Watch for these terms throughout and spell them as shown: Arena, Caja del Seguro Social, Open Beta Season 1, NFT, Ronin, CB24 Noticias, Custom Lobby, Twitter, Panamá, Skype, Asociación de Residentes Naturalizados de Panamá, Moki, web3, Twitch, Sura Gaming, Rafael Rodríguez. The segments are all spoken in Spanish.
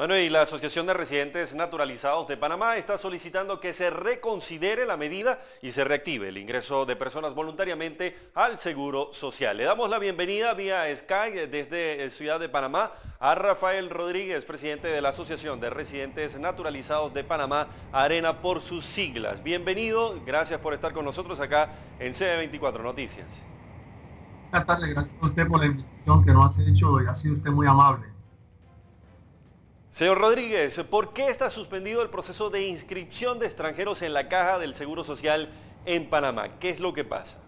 Bueno, y la Asociación de Residentes Naturalizados de Panamá está solicitando que se reconsidere la medida y se reactive el ingreso de personas voluntariamente al Seguro Social. Le damos la bienvenida vía Sky desde Ciudad de Panamá a Rafael Rodríguez, presidente de la Asociación de Residentes Naturalizados de Panamá, Arena por sus siglas. Bienvenido, gracias por estar con nosotros acá en CB24 Noticias. Buenas tardes, gracias a usted por la invitación que nos ha hecho y ha sido usted muy amable. Señor Rodríguez, ¿por qué está suspendido el proceso de inscripción de extranjeros en la Caja del Seguro Social en Panamá? ¿Qué es lo que pasa?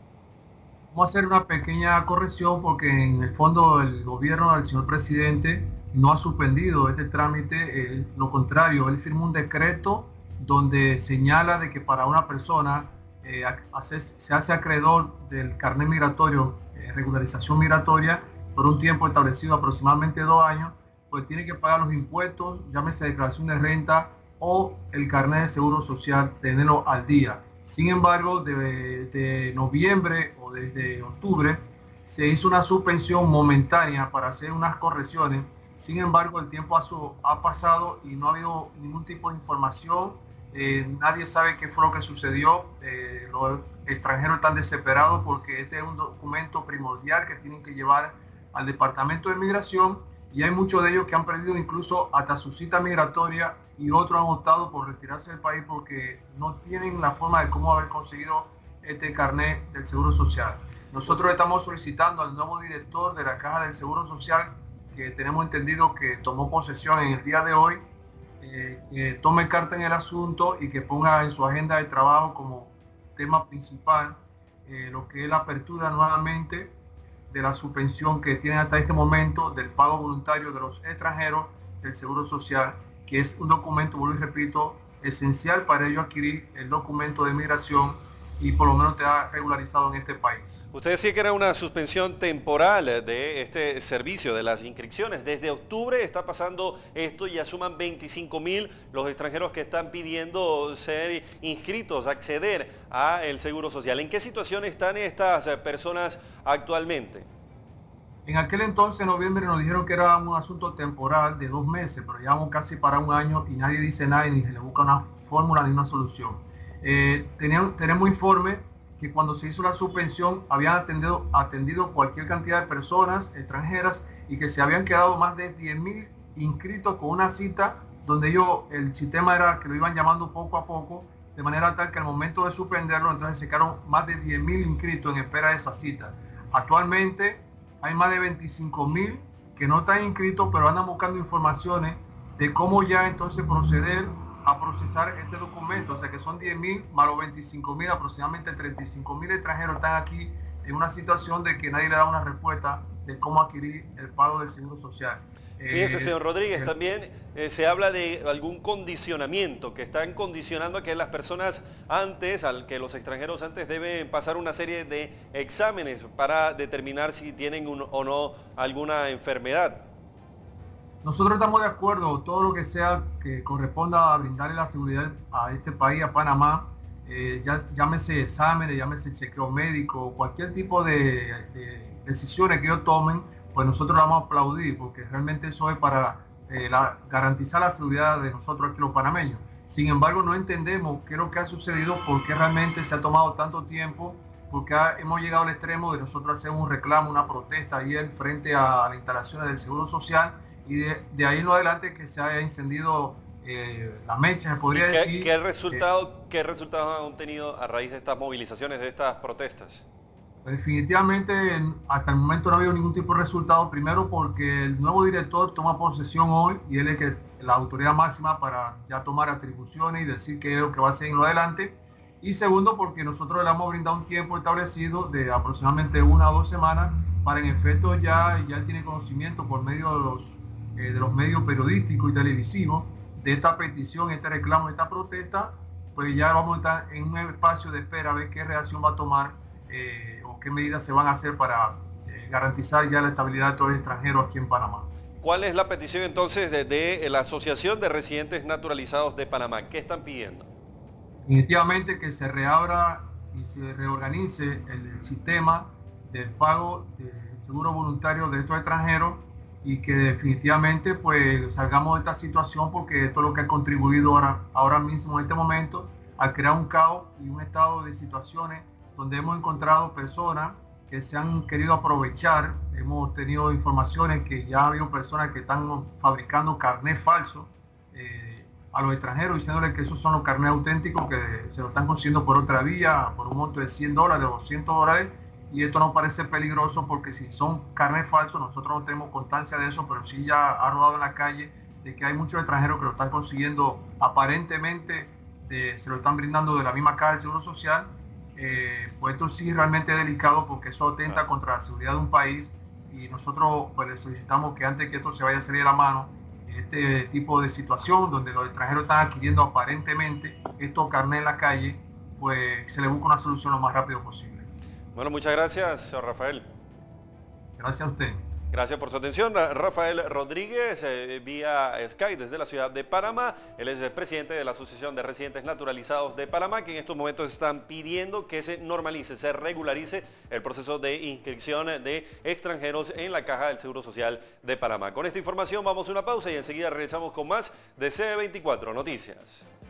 Vamos a hacer una pequeña corrección porque en el fondo el gobierno del señor presidente no ha suspendido este trámite, lo contrario, él firmó un decreto donde señala de que para una persona se hace acreedor del carnet migratorio, regularización migratoria, por un tiempo establecido aproximadamente 2 años, pues tiene que pagar los impuestos, llámese declaración de renta o el carnet de seguro social, tenerlo al día. Sin embargo, desde noviembre o desde octubre se hizo una suspensión momentánea para hacer unas correcciones. Sin embargo, el tiempo ha pasado y no ha habido ningún tipo de información. Nadie sabe qué fue lo que sucedió. Los extranjeros están desesperados porque este es un documento primordial que tienen que llevar al Departamento de Migración. Y hay muchos de ellos que han perdido incluso hasta su cita migratoria y otros han optado por retirarse del país porque no tienen la forma de cómo haber conseguido este carnet del Seguro Social. Nosotros estamos solicitando al nuevo director de la Caja del Seguro Social, que tenemos entendido que tomó posesión en el día de hoy, que tome carta en el asunto y que ponga en su agenda de trabajo como tema principal lo que es la apertura nuevamente de la suspensión que tienen hasta este momento del pago voluntario de los extranjeros del Seguro Social, que es un documento, vuelvo y repito, esencial para ellos adquirir el documento de migración y por lo menos te ha regularizado en este país. Usted decía que era una suspensión temporal de este servicio, de las inscripciones. Desde octubre está pasando esto y ya suman 25.000 los extranjeros que están pidiendo ser inscritos, acceder al Seguro Social. ¿En qué situación están estas personas actualmente? En aquel entonces, en noviembre, nos dijeron que era un asunto temporal de 2 meses, pero llevamos casi para 1 año y nadie dice nada, ni se le busca una fórmula ni una solución. Tenemos informe que cuando se hizo la suspensión habían atendido cualquier cantidad de personas extranjeras y que se habían quedado más de 10.000 inscritos con una cita, donde el sistema era que lo iban llamando poco a poco, de manera tal que al momento de suspenderlo, entonces se quedaron más de 10.000 inscritos en espera de esa cita. Actualmente hay más de 25.000 que no están inscritos, pero andan buscando informaciones de cómo ya entonces proceder a procesar este documento, o sea que son 10.000 más los 25.000, aproximadamente 35.000 extranjeros están aquí en una situación de que nadie le da una respuesta de cómo adquirir el pago del Seguro Social. Fíjese, señor Rodríguez, también se habla de algún condicionamiento, que están condicionando a que las personas que los extranjeros antes deben pasar una serie de exámenes para determinar si tienen o no alguna enfermedad. Nosotros estamos de acuerdo, todo lo que sea que corresponda a brindarle la seguridad a este país, a Panamá, llámese exámenes, llámese chequeo médico, cualquier tipo de decisiones que ellos tomen, pues nosotros la vamos a aplaudir, porque realmente eso es para garantizar la seguridad de nosotros aquí los panameños. Sin embargo, no entendemos qué es lo que ha sucedido, por qué realmente se ha tomado tanto tiempo, porque hemos llegado al extremo de nosotros hacer un reclamo, una protesta ayer frente a las instalaciones del Seguro Social, y de ahí en adelante que se haya encendido la mecha, se podría decir. ¿Qué resultados han tenido a raíz de estas movilizaciones, de estas protestas? Definitivamente hasta el momento no ha habido ningún tipo de resultado, primero porque el nuevo director toma posesión hoy y él es la autoridad máxima para ya tomar atribuciones y decir qué es lo que va a hacer en adelante, y segundo porque nosotros le hemos brindado un tiempo establecido de aproximadamente 1 o 2 semanas para en efecto ya él tiene conocimiento por medio de los medios periodísticos y televisivos de esta petición, este reclamo, esta protesta, pues ya vamos a estar en un espacio de espera a ver qué reacción va a tomar o qué medidas se van a hacer para garantizar ya la estabilidad de todo el extranjero aquí en Panamá. ¿Cuál es la petición entonces de la Asociación de Residentes Naturalizados de Panamá? ¿Qué están pidiendo? Definitivamente que se reabra y se reorganice el sistema del pago de seguro voluntario de estos extranjeros, y que definitivamente pues salgamos de esta situación, porque esto es lo que ha contribuido ahora mismo en este momento a crear un caos y un estado de situaciones donde hemos encontrado personas que se han querido aprovechar. Hemos tenido informaciones que ya ha habido personas que están fabricando carnet falso a los extranjeros, diciéndoles que esos son los carnets auténticos, que se lo están consiguiendo por otra vía, por un monto de $100, $200, y esto nos parece peligroso, porque si son carnets falsos, nosotros no tenemos constancia de eso, pero sí ya ha rodado en la calle de que hay muchos extranjeros que lo están consiguiendo aparentemente, se lo están brindando de la misma Caja del Seguro Social. Pues esto sí realmente es delicado, porque eso atenta contra la seguridad de un país, y nosotros pues le solicitamos que antes que esto se vaya a salir de la mano, este tipo de situación donde los extranjeros están adquiriendo aparentemente estos carnets en la calle, pues se les busca una solución lo más rápido posible. Bueno, muchas gracias, señor Rafael. Gracias a usted. Gracias por su atención. Rafael Rodríguez, vía Skype desde la ciudad de Panamá. Él es el presidente de la Asociación de Residentes Naturalizados de Panamá, que en estos momentos están pidiendo que se normalice, se regularice el proceso de inscripción de extranjeros en la Caja del Seguro Social de Panamá. Con esta información vamos a una pausa y enseguida regresamos con más de CB24 Noticias.